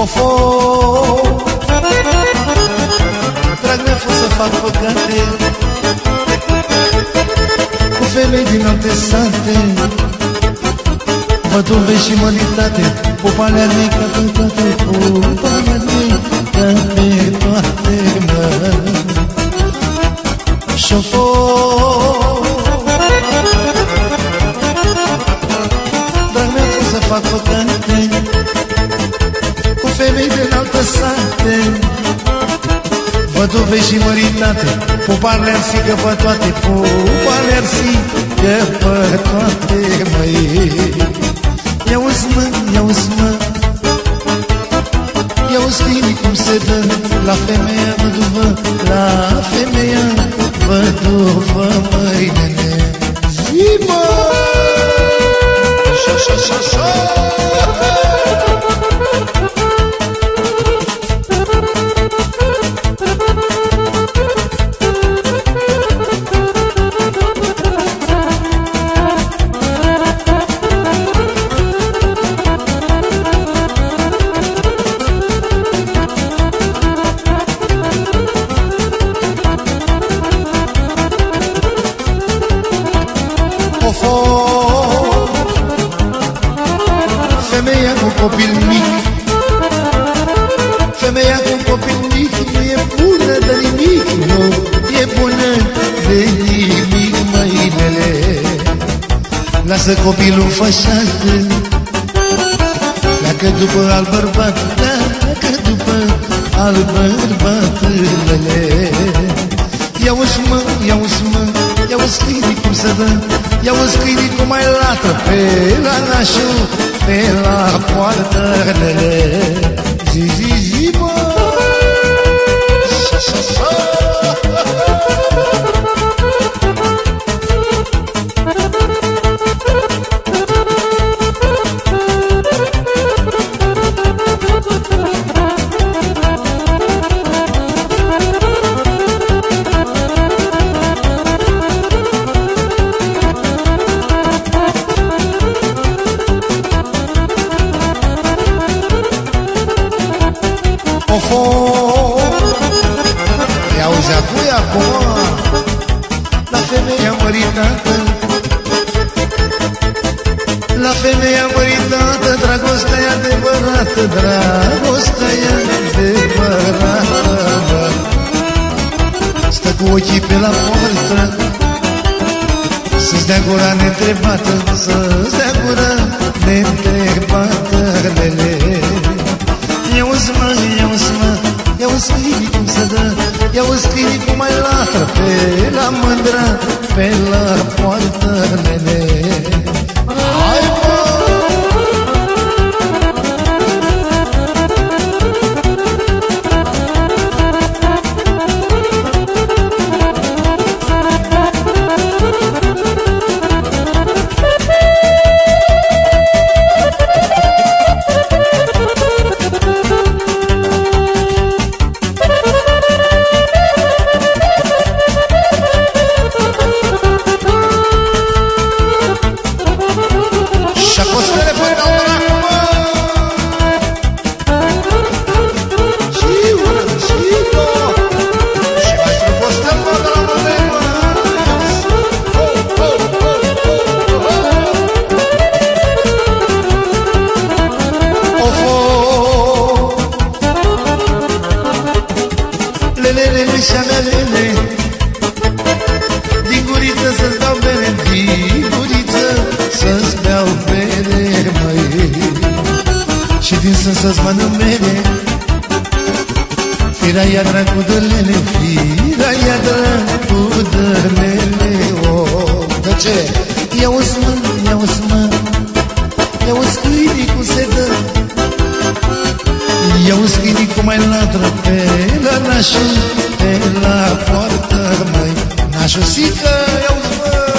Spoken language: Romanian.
fofo. Drag mi-a fost să fac păcate cu femei din alte sate. Mă duve și mă ditate, popalea mică pe toate, popalea mică pe toate, mă. Șofo. Drag mi-a fost să fac păcate cu femei din alte sate. Văduve și măritate, popar le-ar sigă pe toate, popar le-ar sigă pe toate, măi. Ia-uzi mă, ia-uzi mă, ia-uzi bine cum se dă la femeia văduvă, la femeia văduvă, măi, nene. Zi mă! Femeia cu copil mic, femeia cu copil mic nu e bună de nimic, nu e bună de nimic, măinele. Lasă copilul fășat, pleacă după al bărbat, pleacă după al bărbatele. Ia-uși mă, ia-uși mă, ia-uși câinii cum se dă, ia-uși câinii cum mai lată pe la nașul, pe la poartă, nene. Zi, zi, zi, mă! Ia-uzi apoi acum la femeia măritată, la femeia măritată, dragostea-i adevărată, dragostea-i adevărată. Stă cu ochii pe la poartă, să-ți dea gura neîntrebată, să-ți dea gura neîntrebată, nene. Ia-uzi mă, ia-uzi mă, ia-uzi câinii cum se dă, ia-uzi câinii cum mai latră pe la mândră, pe la poartă, nene. Hai mă! Să-ți mănânc mele, firea-i-a dracu de lele, firea-i-a dracu de lele, oh. De ce? Ia-uzi mă, ia-uzi mă, ia-uzi câinii cum se dă, ia-uzi câinii cum mai latră pe la nașul, pe la poartă, măi, nașul sică, ia-uzi mă.